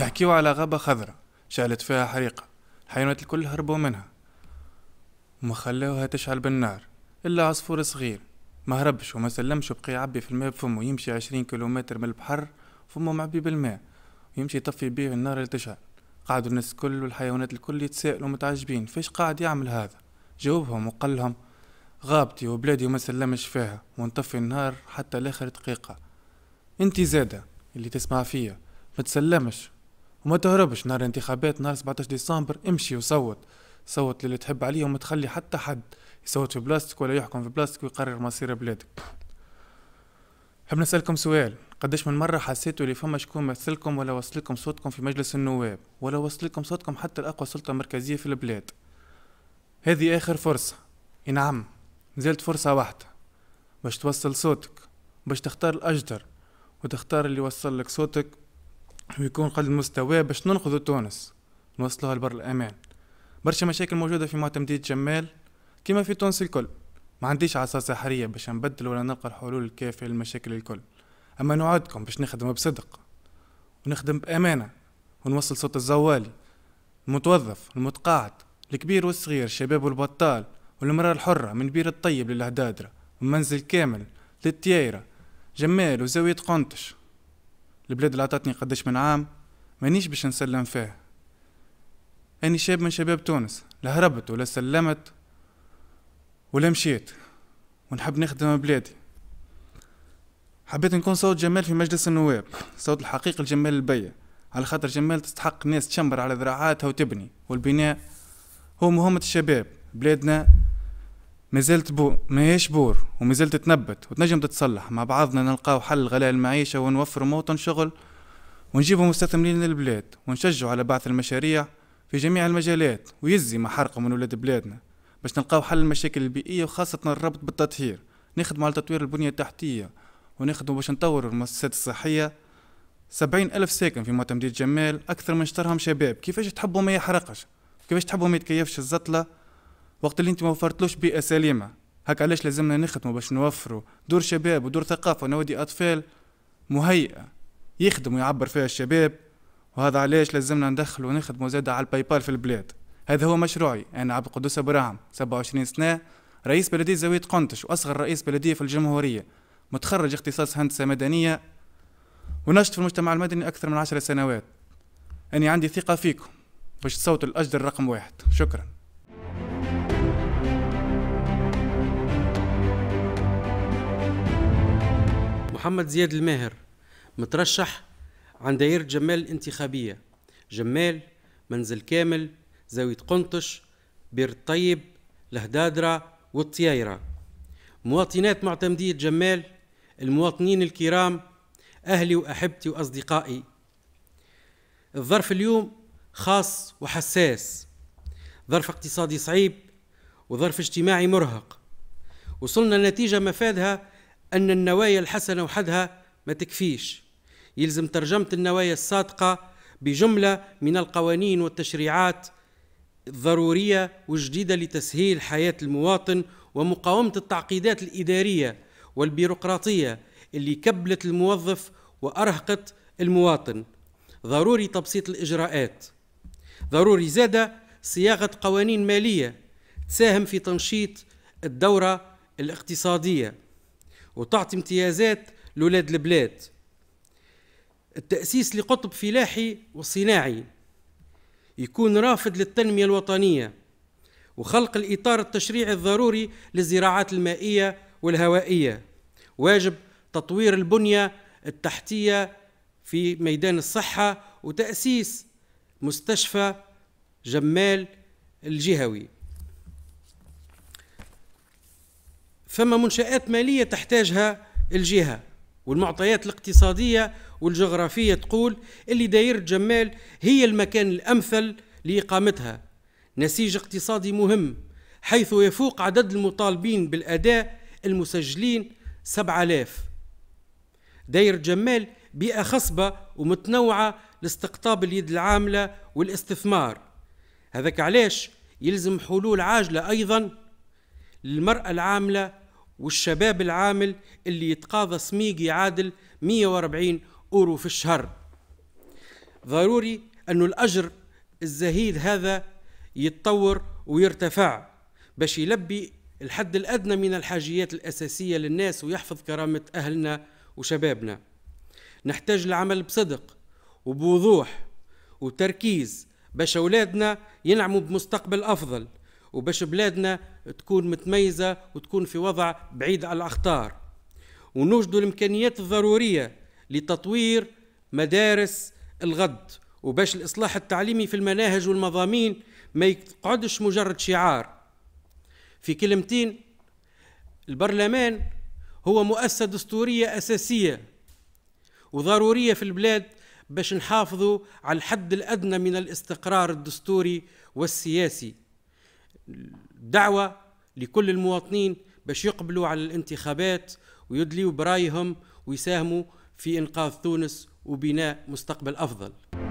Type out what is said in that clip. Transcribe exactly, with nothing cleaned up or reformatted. يحكيوا على غابة خضراء شعلت فيها حريقة، الحيوانات الكل هربوا منها وما خلاوها تشعل بالنار إلا عصفور صغير، ما هربش وما سلمش وبقي يعبي في الماء بفمه، يمشي عشرين كيلومتر من البحر فمه معبي بالماء ويمشي يطفي بيه النار اللي تشعل. قعدوا الناس الكل والحيوانات الكل يتسائلوا متعجبين فيش قاعد يعمل هذا. جاوبهم وقالهم غابتي وبلادي وما سلمش فيها ونطفي النار حتى لاخر دقيقة. انتي زادة اللي تسمع فيها ما تسلمش وما تهربش، نهار الانتخابات نهار سبعة عشر ديسمبر امشي وصوت، صوت للي تحب عليه وما تخلي حتى حد يصوت في بلاستيك ولا يحكم في بلاستيك ويقرر مصير بلادك. حاب نسألكم سؤال، قداش من مرة حسيتوا اللي فما شكون مثلكم ولا وصلكم صوتكم في مجلس النواب ولا وصلكم صوتكم حتى الأقوى سلطة مركزية في البلاد؟ هذه آخر فرصة، نعم نزلت فرصة واحدة باش توصل صوتك، باش تختار الأجدر وتختار اللي يوصل لك صوتك ويكون قد المستوى باش ننقذوا تونس نوصلوها لبر الأمان. برشا مشاكل موجودة في معتمدية جمال كما في تونس الكل، ما عنديش عصا سحرية باش نبدل ولا نلقى الحلول الكافية للمشاكل الكل، أما نوعدكم باش نخدم بصدق ونخدم بأمانة ونوصل صوت الزوالي، المتوظف المتقاعد، الكبير والصغير، الشباب والبطال والمرأة الحرة، من بئر الطيب للهدادرة ومنزل كامل للطيايرة، جمال وزاوية قنطش. البلاد اللي عطتني قداش من عام مانيش باش نسلم فيها، أني شاب من شباب تونس، لا هربت ولا سلمت ولا مشيت، ونحب نخدم بلادي. حبيت نكون صوت جمال في مجلس النواب، صوت الحقيقي لجمال البية، على خاطر جمال تستحق ناس تشمر على ذراعاتها وتبني، والبناء هو مهمة الشباب. بلادنا مازالت بو ماهيش بور ومازالت تتنبت وتنجم تتصلح، مع بعضنا نلقاو حل غلاء المعيشة ونوفروا مواطن شغل ونجيبوا مستثمرين للبلاد ونشجعوا على بعث المشاريع في جميع المجالات ويزي ما حرقوا من ولاد بلادنا، باش نلقاو حل المشاكل البيئية وخاصة الربط بالتطهير، نخدموا على تطوير البنية التحتية ونخدموا باش نطوروا المؤسسات الصحية. سبعين ألف ساكن في معتمدية جمال، أكثر من شطرهم شباب، كيفاش تحبوا ما يحرقش؟ كيفاش تحبوا ما يتكيفش الزطلة وقت اللي انت ما وفرتلوش بيئة سليمة؟ هاك علاش لازمنا نخدموا باش نوفروا دور شباب ودور ثقافة ونوادي أطفال مهيئة يخدم ويعبر فيها الشباب، وهذا علاش لازمنا ندخلوا ونخدموا زادة على الباي بال في البلاد. هذا هو مشروعي، أنا عبد القدوس ابراهيم، سبعة وعشرين سنة، رئيس بلدية زاوية قنطش وأصغر رئيس بلدية في الجمهورية، متخرج اختصاص هندسة مدنية ونشط في المجتمع المدني أكثر من عشر سنوات. أني عندي ثقة فيكم باش تصوتوا الأجدر رقم واحد. شكرا. محمد زياد الماهر مترشح عن دائرة جمال الانتخابية، جمال، منزل كامل، زاوية قنطش، بئر الطيب، لهدادرة والطيايرة. مواطنات معتمدية جمال، المواطنين الكرام، أهلي وأحبتي وأصدقائي، الظرف اليوم خاص وحساس، ظرف اقتصادي صعيب وظرف اجتماعي مرهق، وصلنا لنتيجة مفادها أن النوايا الحسنة وحدها ما تكفيش، يلزم ترجمة النوايا الصادقة بجملة من القوانين والتشريعات الضرورية والجديدة لتسهيل حياة المواطن ومقاومة التعقيدات الإدارية والبيروقراطية اللي كبلت الموظف وأرهقت المواطن. ضروري تبسيط الإجراءات، ضروري زادة صياغة قوانين مالية تساهم في تنشيط الدورة الاقتصادية وتعطي امتيازات لولاد البلاد. التأسيس لقطب فلاحي وصناعي يكون رافد للتنمية الوطنية، وخلق الإطار التشريعي الضروري للزراعات المائية والهوائية. واجب تطوير البنية التحتية في ميدان الصحة وتأسيس مستشفى جمال الجهوي. فما منشآت مالية تحتاجها الجهة، والمعطيات الاقتصادية والجغرافية تقول اللي دايرة جمال هي المكان الأمثل لإقامتها. نسيج اقتصادي مهم حيث يفوق عدد المطالبين بالأداء المسجلين سبعة آلاف. دايرة جمال بيئة خصبة ومتنوعة لاستقطاب اليد العاملة والاستثمار، هذاك علاش يلزم حلول عاجلة أيضا للمرأة العاملة والشباب العامل اللي يتقاضى سميق يعادل مئة وأربعين أورو في الشهر. ضروري أنه الأجر الزهيد هذا يتطور ويرتفع باش يلبي الحد الأدنى من الحاجيات الأساسية للناس ويحفظ كرامة أهلنا وشبابنا. نحتاج العمل بصدق وبوضوح وتركيز باش أولادنا ينعموا بمستقبل أفضل، وباش بلادنا تكون متميزة وتكون في وضع بعيد عن الأخطار، ونوجدوا الإمكانيات الضرورية لتطوير مدارس الغد، وباش الإصلاح التعليمي في المناهج والمضامين ما يقعدش مجرد شعار. في كلمتين، البرلمان هو مؤسسة دستورية أساسية وضرورية في البلاد باش نحافظوا على الحد الأدنى من الاستقرار الدستوري والسياسي. دعوة لكل المواطنين باش يقبلوا على الانتخابات ويدليوا برأيهم ويساهموا في إنقاذ تونس وبناء مستقبل أفضل.